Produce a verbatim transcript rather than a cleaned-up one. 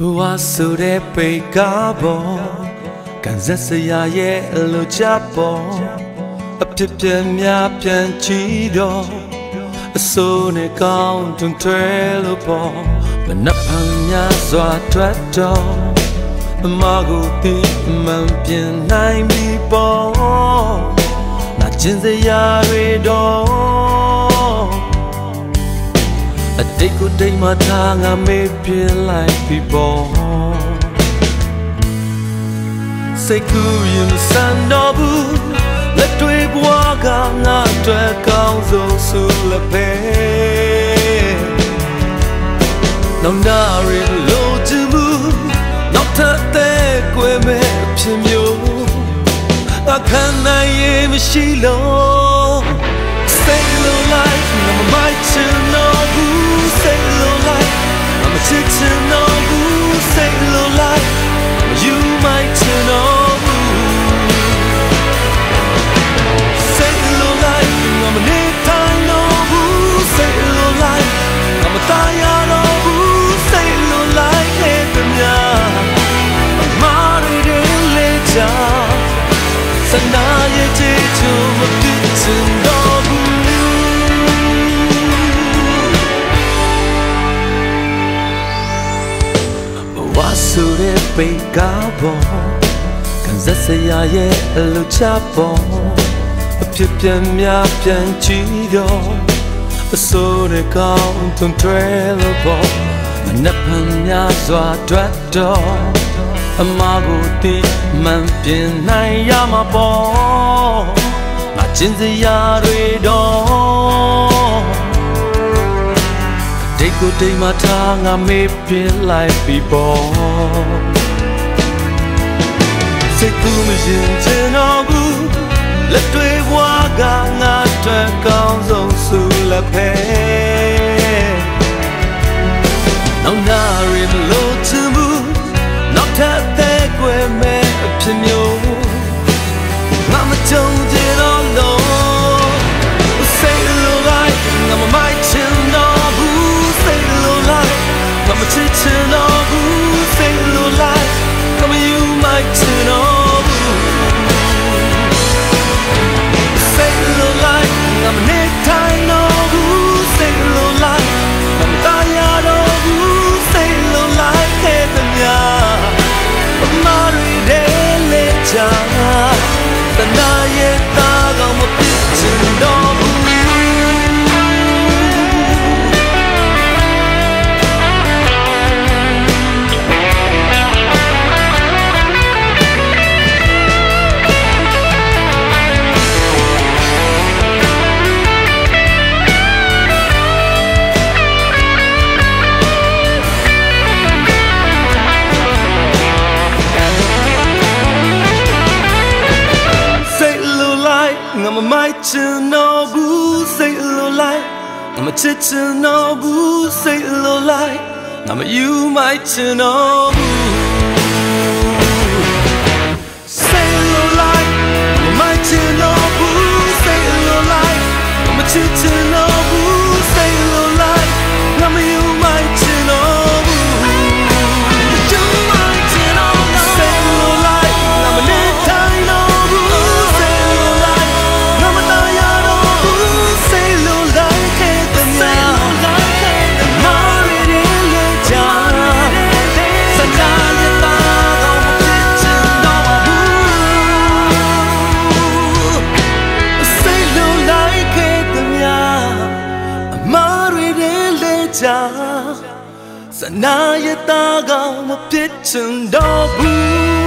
Buasure pegabo, kanzasya ye lo chapo, apipyamya pianchido, asone count un trelopo, manapanya swatwato, maguti mampien naimi po, na jinzya redo. A day could take my tongue, I may feel like people. Say, Korean Sandobu, let me walk on after a council sulape. No, not in low to move, not a deck where me pim you. I can't, I am a shilo. Say, no life, no might to know. Say a little light, I'm a chick to know who. Say a little light, you might to know who. Say a little light, I'm a need I know who. Say a little light, I'm a die I know who. Say a little light, let them young. I'm married in later. So now you did to a kitchen dog. Wasure pegabo, kanzasya ye lo chapo, apipyamya pianchido, asone count un trelopo, manapanya swatwato, amaguti mampien nayamapo, na jinzya redo. Take good day my tongue, I may feel like people. Say good machine, no good. Let me walk on after comes on Sulape. No, not in low to move. Not that they were made up to you. Mama told it all, no. Say a little light, I'm a might to know. Come and teach an old who say a little light. Come and you might turn old who say a little light. Come and necktie an old who say a little light. Come and die an old who say a little light. Heaven yeah, I'm married and later. The night yet thug I'm a bitch and all who. I'm a might to know who say a little light. I'm a chit to know who say a little light. I'm a you might to know who say a little light. I'm a might to know who say a little light. I'm a chit to know who say a little light. I'm a you might to know who you might to know who say a little light. I'm a need I know who say a little light. Sana yata ga mo pitchen da bu.